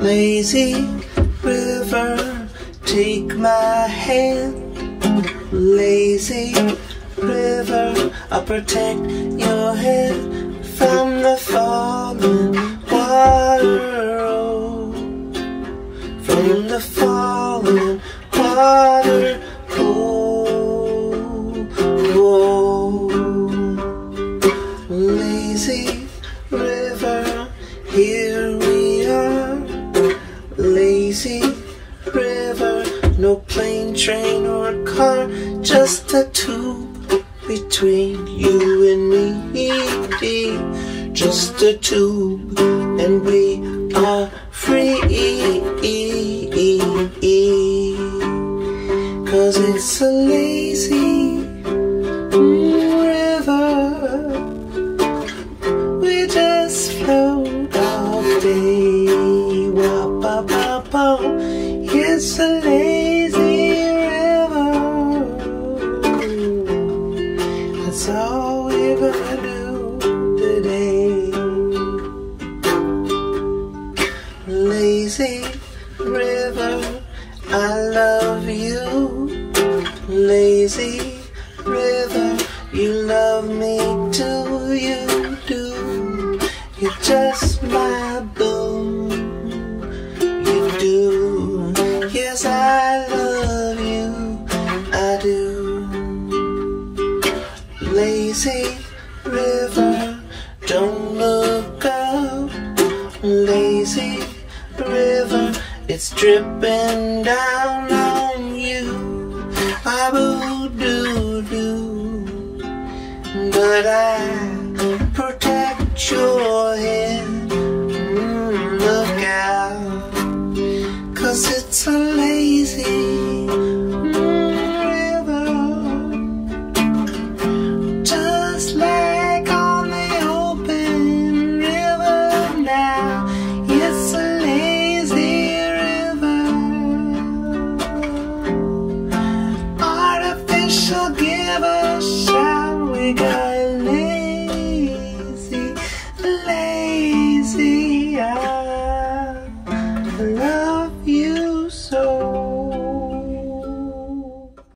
Lazy river, take my hand. Lazy river, I'll protect your head from the falling water. Oh, from the falling water. Oh, oh. Lazy river, here we are. Lazy river, no plane, train, or car, just the two between you and me. Just the two, and we are free. 'Cause it's a lazy river, we just float all day. Wah, bah, bah, bah. It's a lazy river, that's all we're gonna do today. Lazy river, I love you. Lazy river, you love me too. You do, you're just my boo. You do, yes, I love you, I do. Lazy river, don't look up. Lazy river, it's dripping down on you. I will do do, but I protect your head.